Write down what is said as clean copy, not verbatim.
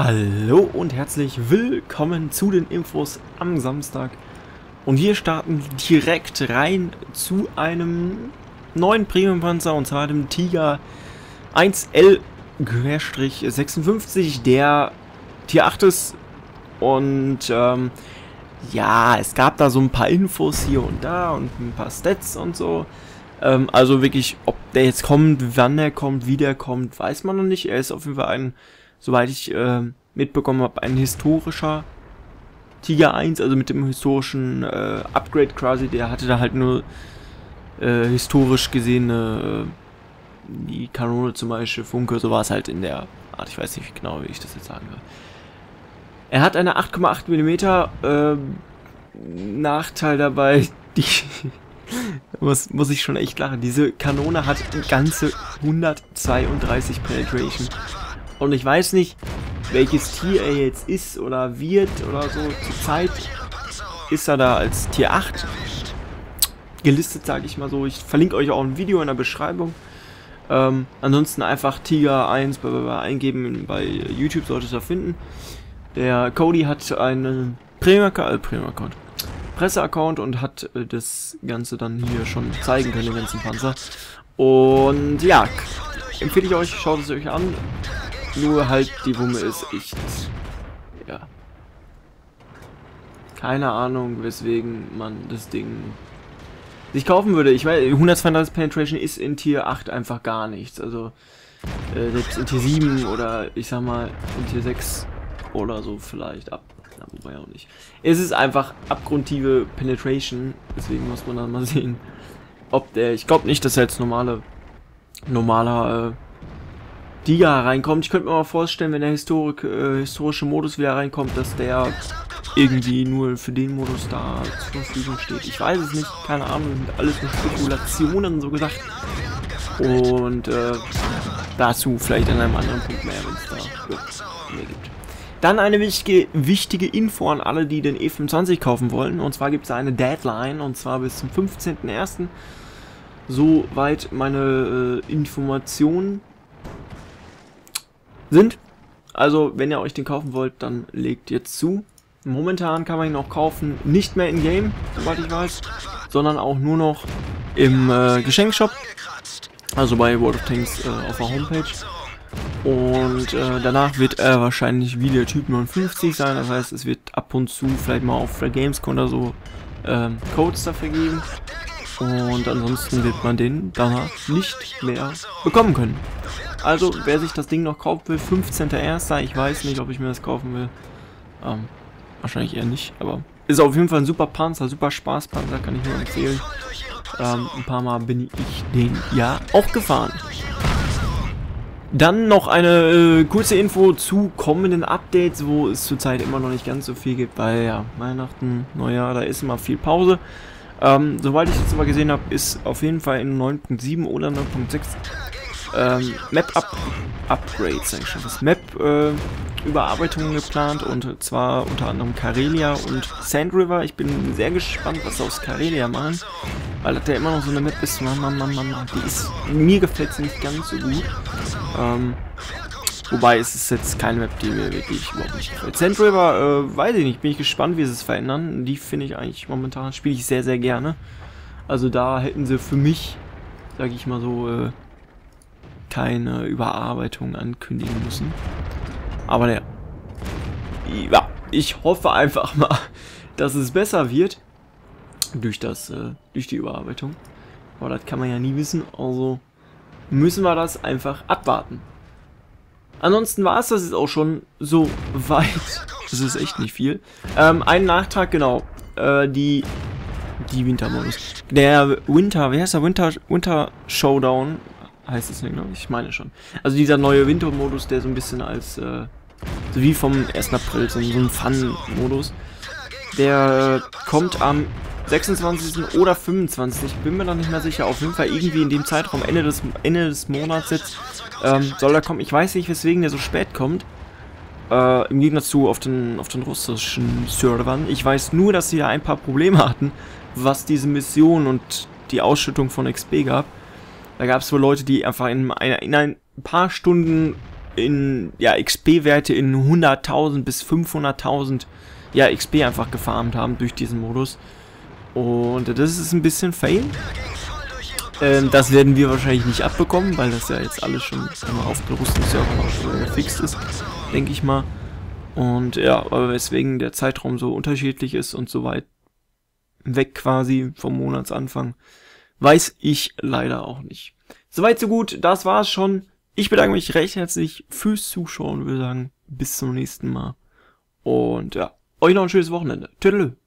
Hallo und herzlich willkommen zu den Infos am Samstag. Und wir starten direkt rein zu einem neuen Premium-Panzer, und zwar dem Tiger 1L-56, der Tier 8 ist. Und ja, es gab da so ein paar Infos hier und da und ein paar Stats und so. Also wirklich, ob der jetzt kommt, wann er kommt, wie der kommt, weiß man noch nicht. Er ist auf jeden Fall ein... Soweit ich mitbekommen habe, ein historischer Tiger 1, also mit dem historischen Upgrade quasi. Der hatte da halt nur historisch gesehene, die Kanone zum Beispiel, Funke, so war es halt in der Art. Ich weiß nicht genau, wie ich das jetzt sagen soll. Er hat eine 8,8 mm, Nachteil dabei, die muss ich schon echt lachen, diese Kanone hat ganze 132 Penetration. Und ich weiß nicht, welches Tier er jetzt ist oder wird oder so. Zurzeit ist er da als Tier 8 gelistet, sage ich mal so. Ich verlinke euch auch ein Video in der Beschreibung. Ansonsten einfach Tiger 1 eingeben, bei YouTube solltet ihr finden. Der Cody hat einen Premium-Account, Presse-Account, und hat das Ganze dann hier schon zeigen können, den ganzen Panzer. Und ja, empfehle ich euch, schaut es euch an. Nur halt, die Wumme ist echt, ja, keine Ahnung, weswegen man das Ding sich kaufen würde. Ich meine, 132 Penetration ist in Tier 8 einfach gar nichts. Also, selbst in Tier 7 oder ich sag mal in Tier 6 oder so vielleicht ab. Na, wobei auch nicht. Es ist einfach abgrundtiefe Penetration, deswegen muss man dann mal sehen, ob der, ich glaube nicht, dass er jetzt normaler Tiger reinkommt. Ich könnte mir mal vorstellen, wenn der historische Modus wieder reinkommt, dass der irgendwie nur für den Modus da zur Verfügung steht. Ich weiß es nicht, keine Ahnung, sind alles nur Spekulationen so gesagt. Und dazu vielleicht an einem anderen Punkt mehr, wenn es da mehr gibt. Dann eine wichtige Info an alle, die den E25 kaufen wollen. Und zwar gibt es da eine Deadline, und zwar bis zum 15.01. Soweit meine Informationen sind. Also, wenn ihr euch den kaufen wollt, dann legt jetzt zu. Momentan kann man ihn auch kaufen, nicht mehr in Game, soweit ich weiß, sondern auch nur noch im Geschenkshop, also bei World of Tanks auf der Homepage. Und danach wird er wahrscheinlich wieder Typ 59 sein, das heißt, es wird ab und zu vielleicht mal auf der Gamescom oder so Codes dafür geben. Und ansonsten wird man den danach nicht mehr bekommen können. Also, wer sich das Ding noch kaufen will, 15.01. Ich weiß nicht, ob ich mir das kaufen will. Wahrscheinlich eher nicht, aber ist auf jeden Fall ein super Panzer, super Spaßpanzer, kann ich nur empfehlen. Ein paar Mal bin ich den ja auch gefahren. Dann noch eine kurze Info zu kommenden Updates, wo es zurzeit immer noch nicht ganz so viel gibt, weil ja, Weihnachten, Neujahr, da ist immer viel Pause. Soweit ich jetzt aber gesehen habe, ist auf jeden Fall in 9.7 oder 9.6 Map-Upgrades, sag ich schon, das Map-Überarbeitungen geplant, und zwar unter anderem Karelia und Sand River. Ich bin sehr gespannt, was sie aus Karelia machen, weil das ja immer noch so eine Map ist, die ist, mir gefällt sie nicht ganz so gut. Wobei, es ist jetzt keine Map, die mir wirklich überhaupt nicht gefällt. Sand River, weiß ich nicht, bin ich gespannt, wie sie es verändern. Die finde ich eigentlich momentan, spiele ich sehr, sehr gerne. Also da hätten sie für mich, sage ich mal so, keine Überarbeitung ankündigen müssen. Aber naja, ja, ich hoffe einfach mal, dass es besser wird durch die Überarbeitung. Aber das kann man ja nie wissen, also müssen wir das einfach abwarten. Ansonsten war es das jetzt auch schon so weit. Das ist echt nicht viel. Ein Nachtrag, genau. Die Wintermodus. Der Winter, wie heißt der? Winter-Showdown heißt es, glaube ich. Ich meine schon. Also dieser neue Wintermodus, der so ein bisschen als, so wie vom 1. April, so ein Fun-Modus. Der kommt am 26. oder 25. Bin mir noch nicht mehr sicher. Auf jeden Fall irgendwie in dem Zeitraum, Ende des Monats jetzt, soll er kommen. Ich weiß nicht, weswegen der so spät kommt. Im Gegensatz zu auf den russischen Servern. Ich weiß nur, dass sie da ein paar Probleme hatten, was diese Mission und die Ausschüttung von XP gab. Da gab es wohl Leute, die einfach in ein paar Stunden in ja, XP-Werte in 100.000 bis 500.000 ja, XP einfach gefarmt haben durch diesen Modus. Und das ist ein bisschen fail. Das werden wir wahrscheinlich nicht abbekommen, weil das ja jetzt alles schon auf den russischen Servern gefixt ist, denke ich mal. Und ja, aber weswegen der Zeitraum so unterschiedlich ist und so weit weg quasi vom Monatsanfang, weiß ich leider auch nicht. Soweit, so gut, das war's schon. Ich bedanke mich recht herzlich fürs Zuschauen, würde sagen, bis zum nächsten Mal. Und ja, euch noch ein schönes Wochenende. Tschüss.